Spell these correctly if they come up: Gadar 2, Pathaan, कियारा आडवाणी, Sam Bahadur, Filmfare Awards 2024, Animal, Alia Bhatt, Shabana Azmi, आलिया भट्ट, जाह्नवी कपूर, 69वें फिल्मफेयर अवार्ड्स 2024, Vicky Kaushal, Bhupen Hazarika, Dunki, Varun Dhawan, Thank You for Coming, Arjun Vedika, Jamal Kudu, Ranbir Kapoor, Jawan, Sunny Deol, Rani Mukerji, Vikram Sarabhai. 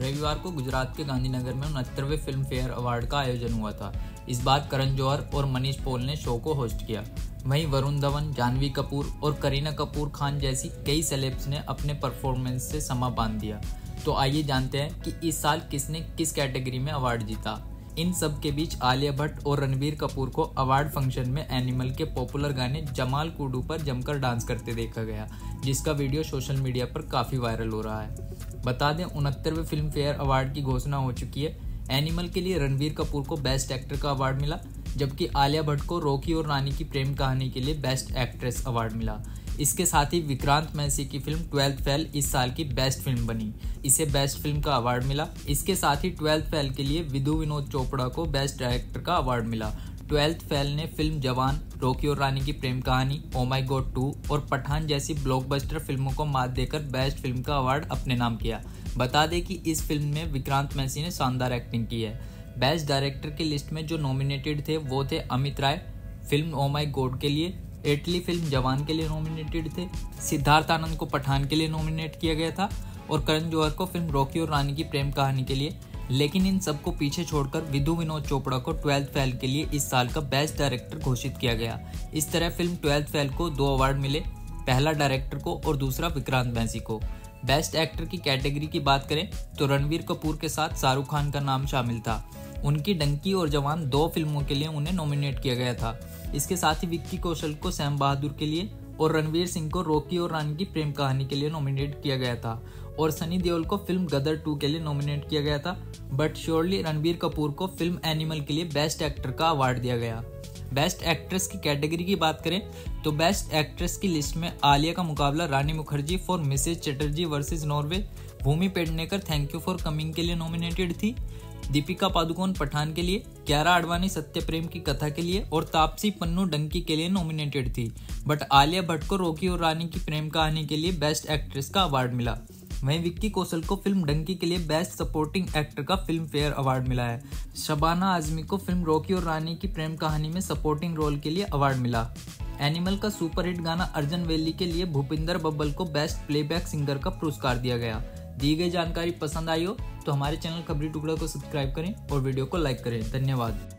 रविवार को गुजरात के गांधीनगर में 69वें फिल्म फेयर अवार्ड का आयोजन हुआ था। इस बार करण जौहर और मनीष पॉल ने शो को होस्ट किया। वहीं वरुण धवन, जाह्नवी कपूर और करीना कपूर खान जैसी कई सेलेब्स ने अपने परफॉर्मेंस से समा बांध दिया। तो आइए जानते हैं कि इस साल किसने किस कैटेगरी में अवार्ड जीता। इन सब के बीच आलिया भट्ट और रणबीर कपूर को अवार्ड फंक्शन में एनिमल के पॉपुलर गाने जमाल कुडू पर जमकर डांस करते देखा गया, जिसका वीडियो सोशल मीडिया पर काफ़ी वायरल हो रहा है। बता दें 69वें फिल्म फेयर अवार्ड की घोषणा हो चुकी है। एनिमल के लिए रणबीर कपूर को बेस्ट एक्टर का अवार्ड मिला, जबकि आलिया भट्ट को रॉकी और रानी की प्रेम कहानी के लिए बेस्ट एक्ट्रेस अवार्ड मिला। इसके साथ ही विक्रांत मैसी की फिल्म 12th फेल इस साल की बेस्ट फिल्म बनी, इसे बेस्ट फिल्म का अवार्ड मिला। इसके साथ ही 12th फेल के लिए विधु विनोद चोपड़ा को बेस्ट डायरेक्टर का अवार्ड मिला। 12th फेल ने फिल्म जवान, रॉकी और रानी की प्रेम कहानी, ओ माय गॉड 2 और पठान जैसी ब्लॉकबस्टर फिल्मों को मात देकर बेस्ट फिल्म का अवार्ड अपने नाम किया। बता दें कि इस फिल्म में विक्रांत मैसी ने शानदार एक्टिंग की है। बेस्ट डायरेक्टर की लिस्ट में जो नॉमिनेटेड थे वो थे Amit Rai film oh my God के लिए, इटली फिल्म जवान के लिए नॉमिनेटेड थे, सिद्धार्थ आनंद को पठान के लिए नॉमिनेट किया गया था और करण जौहर को फिल्म रॉकी और रानी की प्रेम कहानी के लिए। लेकिन इन सबको पीछे छोड़कर विधु विनोद चोपड़ा को 12th फेल के लिए इस साल का बेस्ट डायरेक्टर घोषित किया गया। इस तरह फिल्म 12th फेल को दो अवार्ड मिले, पहला डायरेक्टर को और दूसरा विक्रांत मैसी को। बेस्ट एक्टर की कैटेगरी की बात करें तो रणबीर कपूर के साथ शाहरुख खान का नाम शामिल था। उनकी डंकी और जवान दो फिल्मों के लिए उन्हें नॉमिनेट किया गया था। इसके साथ ही विक्की कौशल को सैम बहादुर के लिए और रणवीर सिंह को रॉकी और रानी की प्रेम कहानी के लिए नॉमिनेट किया गया था और सनी देओल को फिल्म गदर 2 के लिए नॉमिनेट किया गया था। बट श्योरली रणबीर कपूर को फिल्म एनिमल के लिए बेस्ट एक्टर का अवार्ड दिया गया। बेस्ट एक्ट्रेस की कैटेगरी की बात करें तो बेस्ट एक्ट्रेस की लिस्ट में आलिया का मुकाबला Rani Mukherjee for Mrs Chatterjee versus Norway, Bhumi Pednekar thank you for coming के लिए नॉमिनेटेड थी, दीपिका पादुकोण पठान के लिए, कियारा आडवाणी सत्य प्रेम की कथा के लिए और तापसी पन्नू डंकी के लिए नॉमिनेटेड थी। बट आलिया भट्ट को रॉकी और रानी की प्रेम कहानी के लिए बेस्ट एक्ट्रेस का अवार्ड मिला। वहीं विक्की कौशल को फिल्म डंकी के लिए बेस्ट सपोर्टिंग एक्टर का फिल्म फेयर अवार्ड मिला है। शबाना आजमी को फिल्म रॉकी और रानी की प्रेम कहानी में सपोर्टिंग रोल के लिए अवार्ड मिला। एनिमल का सुपरहिट गाना अर्जुन वेली के लिए भूपिंदर बब्बल को बेस्ट प्लेबैक सिंगर का पुरस्कार दिया गया। दी गई जानकारी पसंद आई हो तो हमारे चैनल खबरी टुकड़ा को सब्सक्राइब करें और वीडियो को लाइक करें। धन्यवाद।